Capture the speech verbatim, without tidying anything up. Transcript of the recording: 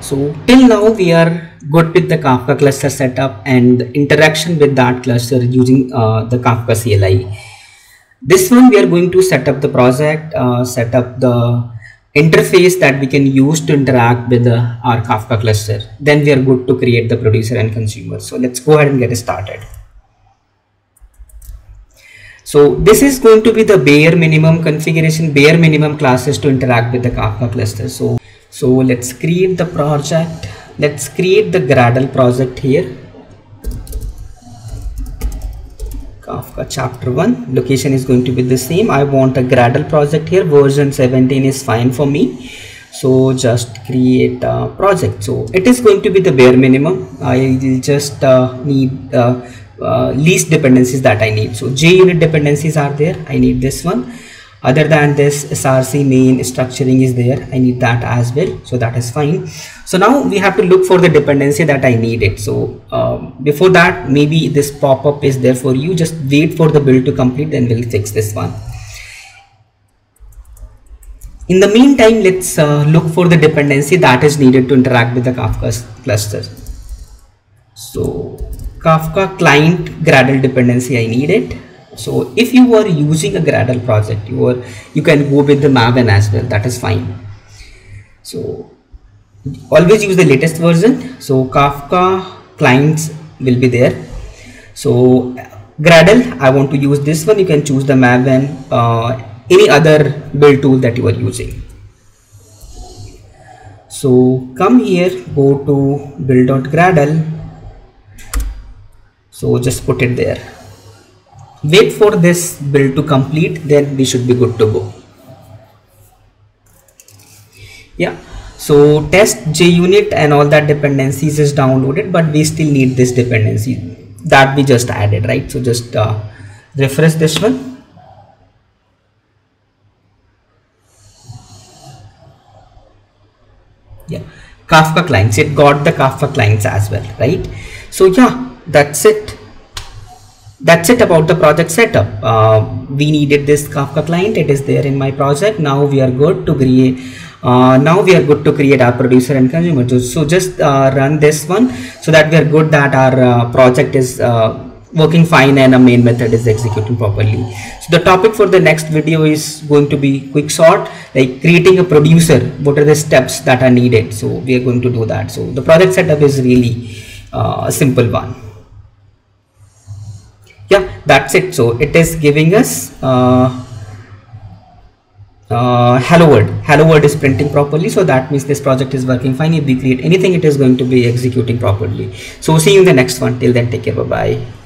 So till now we are good with the Kafka cluster setup and the interaction with that cluster using uh, the Kafka C L I. This one we are going to set up the project, uh, set up the interface that we can use to interact with the, our Kafka cluster. Then we are good to create the producer and consumer. So let's go ahead and get started. So this is going to be the bare minimum configuration, bare minimum classes to interact with the Kafka cluster. So, so let's create the project. Let's create the Gradle project here. Kafka chapter one, location is going to be the same. I want a Gradle project here. Version seventeen is fine for me. So just create a project. So it is going to be the bare minimum. I will just uh, need uh, uh, least dependencies that I need. So JUnit dependencies are there. I need this one. Other than this, src main structuring is there. I need that as well. So that is fine. So now we have to look for the dependency that I need it. So um, before that, maybe this pop-up is there for you. Just wait for the build to complete, then we'll fix this one. In the meantime, let's uh, look for the dependency that is needed to interact with the Kafka cluster. So Kafka client Gradle dependency, I need it. So if you are using a Gradle project, you are you can go with the Maven as well. That is fine. So always use the latest version. So Kafka clients will be there. So Gradle, I want to use this one. You can choose the Maven, uh, any other build tool that you are using. So come here, go to build.gradle. So just put it there. Wait for this build to complete, then we should be good to go. Yeah, so test JUnit and all that dependencies is downloaded, but we still need this dependency that we just added, right? So just uh, refresh this one. Yeah, Kafka clients, it got the Kafka clients as well, right? So yeah, that's it. That's it about the project setup. Uh, we needed this Kafka client. It is there in my project. Now we are good to create. Uh, now we are good to create our producer and consumer. So, so just uh, run this one so that we are good that our uh, project is uh, working fine and a main method is executing properly. So the topic for the next video is going to be quick sort, like creating a producer. What are the steps that are needed? So we are going to do that. So the project setup is really uh, a simple one. Yeah, that's it. So it is giving us uh, uh, hello world. Hello world is printing properly. So that means this project is working fine. If we create anything, it is going to be executing properly. So see you in the next one. Till then, take care. Bye-bye.